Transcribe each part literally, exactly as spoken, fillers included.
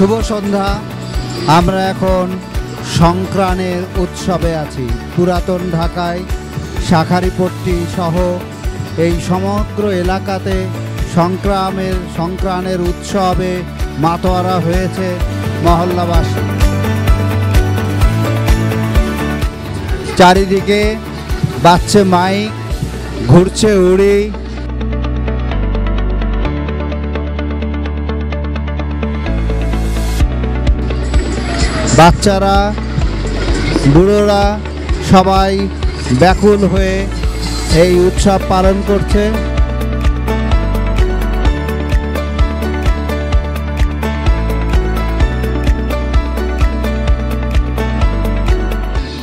শুভ সন্ধ্যা। আমরা এখন সংক্রান্তির উৎসবে আছি। পুরাতন ঢাকায় শাখারিপট্টি সহ এই সমগ্র এলাকাতে সংক্রামের সংক্রান্তির উৎসবে মাতোয়ারা হয়েছে মহল্লাবাসী। চারিদিকে বাজছে মাইক, ঘুরছে উড়ি। বাচ্চারা বুড়োরা সবাই ব্যাকুল হয়ে এই উৎসব পালন করছে।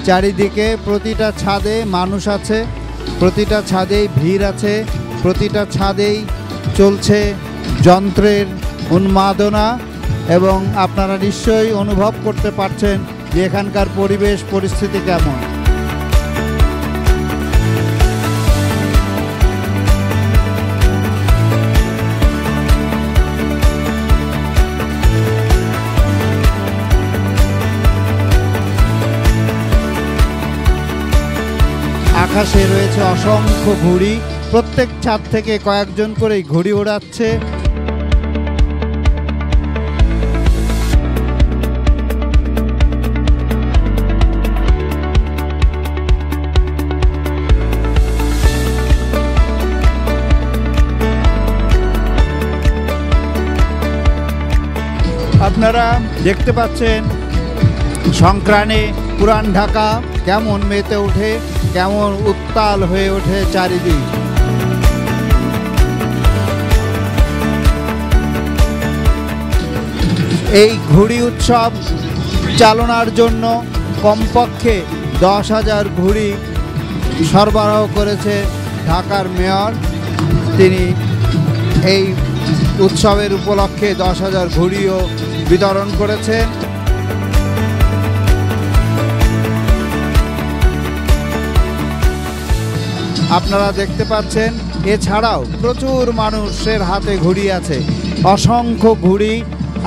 চারিদিকে প্রতিটা ছাদে মানুষ আছে, প্রতিটা ছাদেই ভিড় আছে, প্রতিটা ছাদেই চলছে যন্ত্রের উন্মাদনা। এবং আপনারা নিশ্চয়ই অনুভব করতে পারছেন যে এখানকার পরিবেশ পরিস্থিতি কেমন। আকাশে রয়েছে অসংখ্য ঘুড়ি, প্রত্যেক ছাদ থেকে কয়েকজন করেই ঘুড়ি ওড়াচ্ছে। আপনারা দেখতে পাচ্ছেন সংক্রান্তি পুরান ঢাকা কেমন মেতে ওঠে, কেমন উত্তাল হয়ে ওঠে চারিদিক। এই ঘুড়ি উৎসব চালনার জন্য কমপক্ষে দশ হাজার ঘুড়ি সরবরাহ করেছে ঢাকার মেয়র। তিনি এই উৎসবের উপলক্ষে দশ হাজার ঘুড়িও বিতরণ করেছেন। আপনারা দেখতে পাচ্ছেন এছাড়াও প্রচুর মানুষের হাতে ঘুড়ি আছে, অসংখ্য ঘুড়ি।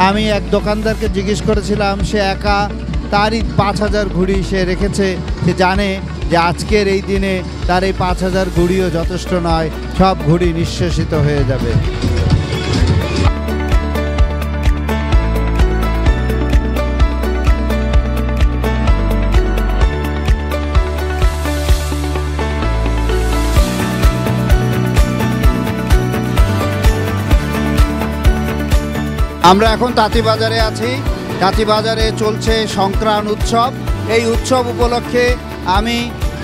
আমি এক দোকানদারকে জিজ্ঞেস করেছিলাম, সে একা তারই পাঁচ হাজার ঘুড়ি সে রেখেছে। সে জানে যে আজকের এই দিনে তার এই পাঁচ হাজার ঘুড়িও যথেষ্ট নয়, সব ঘুড়ি নিঃশেষিত হয়ে যাবে। আমরা এখন তাঁতীবাজারে আছি। তাঁতীবাজারে চলছে সংক্রান্তি উৎসব। এই উৎসব উপলক্ষে আমি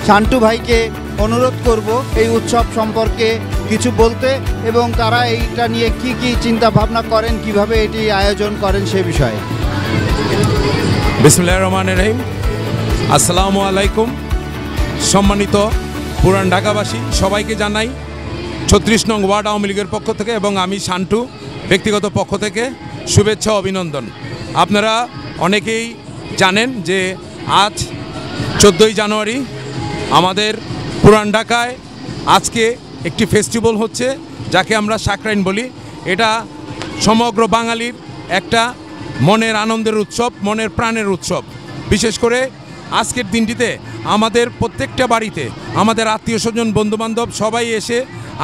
শান্টু ভাইকে অনুরোধ করব এই উৎসব সম্পর্কে কিছু বলতে, এবং তারা এইটা নিয়ে কি কি চিন্তা ভাবনা করেন, কিভাবে এটি আয়োজন করেন সে বিষয়ে। বিসমিল্লাহির রহমানির রহিম। আসসালামু আলাইকুম। সম্মানিত পুরান ঢাকাবাসী সবাইকে জানাই ছত্রিশ নং ওয়ার্ড আওয়ামী লীগের পক্ষ থেকে এবং আমি শান্টু ব্যক্তিগত পক্ষ থেকে শুভেচ্ছা অভিনন্দন। আপনারা অনেকেই জানেন যে আজ চোদ্দোই জানুয়ারি আমাদের পুরান ঢাকায় আজকে একটি ফেস্টিভ্যাল হচ্ছে, যাকে আমরা শাকরাইন বলি। এটা সমগ্র বাঙালির একটা মনের আনন্দের উৎসব, মনের প্রাণের উৎসব। বিশেষ করে আজকের দিনটিতে আমাদের প্রত্যেকটা বাড়িতে আমাদের আত্মীয় স্বজন বন্ধুবান্ধব সবাই এসে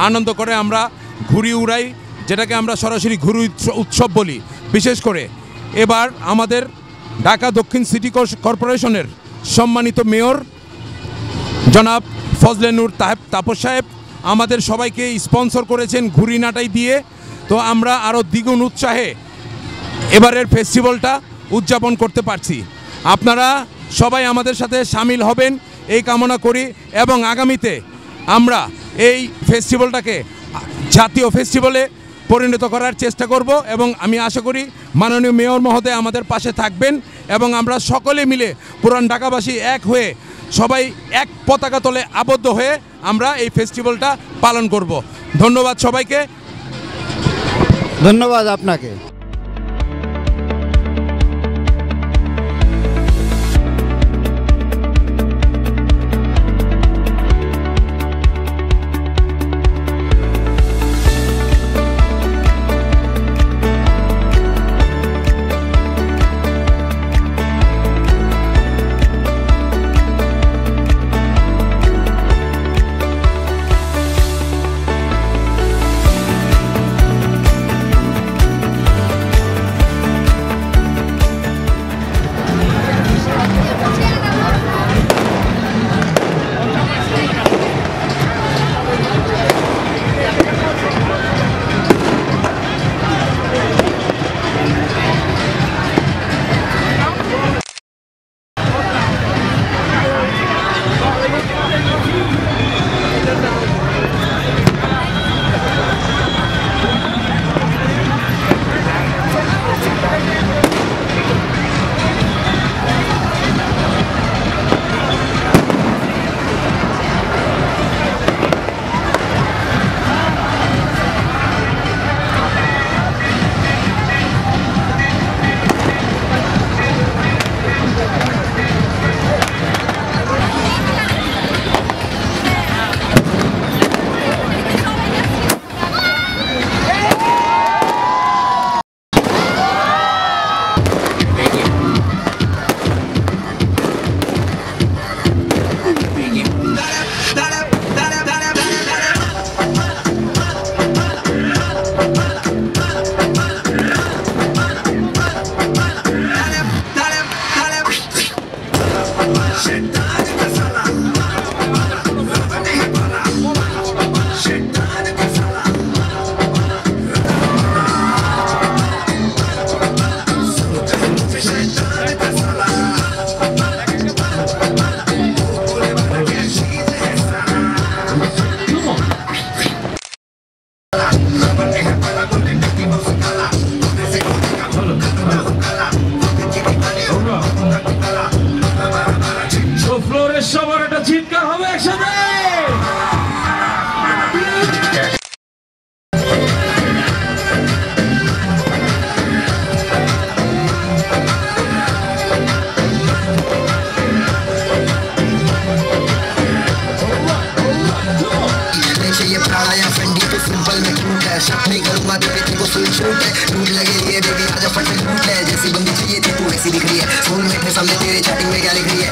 আনন্দ করে। আমরা ঘুড়ি উড়াই, যেটাকে আমরা সরাসরি ঘুড়ি উৎসব বলি। বিশেষ করে এবার আমাদের ঢাকা দক্ষিণ সিটি কর্পোরেশনের সম্মানিত মেয়র জনাব ফজলে নূর তাহেব তাপস সাহেব আমাদের সবাইকে স্পন্সর করেছেন ঘুড়ি নাটাই দিয়ে। তো আমরা আরও দ্বিগুণ উৎসাহে এবারের ফেস্টিভ্যালটা উদযাপন করতে পারছি। আপনারা সবাই আমাদের সাথে সামিল হবেন এই কামনা করি, এবং আগামীতে আমরা এই ফেস্টিভ্যালটাকে জাতীয় ফেস্টিভ্যালে পরিণত করার চেষ্টা করব, এবং আমি আশা করি মাননীয় মেয়র মহোদয় আমাদের পাশে থাকবেন এবং আমরা সকলে মিলে পুরান ঢাকাবাসী এক হয়ে সবাই এক পতাকা তলে আবদ্ধ হয়ে আমরা এই ফেস্টিভ্যালটা পালন করব। ধন্যবাদ সবাইকে। ধন্যবাদ আপনাকে। चाहिए प्राणायाम फंडी पे सिंपल में छूट है, शक नहीं करूंगा तेरे थी को सुन छूट है, टूट लगे ये बेबी आजा फट में टूट है, जैसी बंदी चाहिए थी तू ऐसी दिख रही है, फोन में सामने तेरे चैटिंग में क्या लिख रही है।